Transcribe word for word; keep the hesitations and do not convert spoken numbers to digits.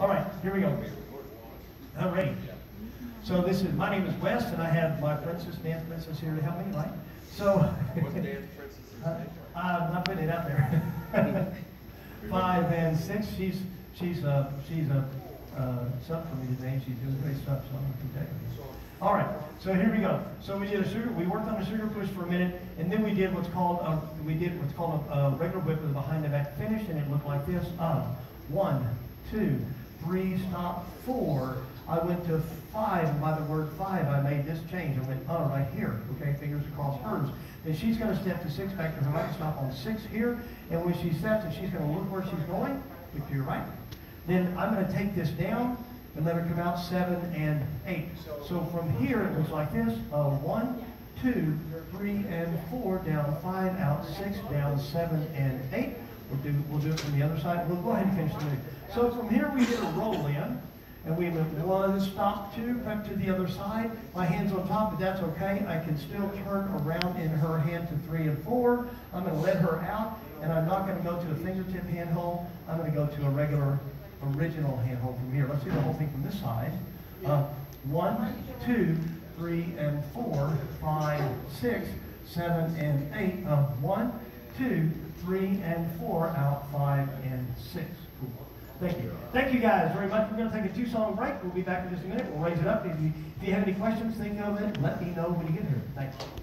All right, here we go. All right. So this is, my name is Wes, and I have my princess, Dance Princess, here to help me, right? So, what's Dance Princess's name? Uh, I'm not putting it out there. Five and six. She's she's uh, she's a uh, sub for me today. She's doing great stuff, so I'm going to keep taking it. All right. So here we go. So we did a sugar. We worked on a sugar push for a minute, and then we did what's called a, we did what's called a, a regular whip with a behind the back finish, and it looked like this. Uh, one, two, three, stop, four. I went to five, and by the word five, I made this change. I went, oh, right here, okay, fingers across hers. And she's going to step to six back to her right, stop on six here. And when she steps, and she's going to look where she's going, look to your right. Then I'm going to take this down and let her come out seven and eight. So from here, it looks like this. Uh, one, two, three, and four, down five, out six, down seven, and eight. We'll do, we'll do it from the other side. We'll go ahead and finish the move. So from here, we did a roll in. And we went one, stop, two, back to the other side. My hand's on top, but that's okay. I can still turn around in her hand to three and four. I'm going to let her out, and I'm not going to go to a fingertip handhold. I'm going to go to a regular, original handhold from here. Let's do the whole thing from this side. Uh, one, two, three, and four, five, six, seven, and eight. Uh, one, two, three, and four, out five, and six. Cool. Thank you. Thank you guys very much. We're going to take a two-song break. We'll be back in just a minute. We'll raise it up. If you, if you have any questions, think of it. Let me know when you get here. Thanks.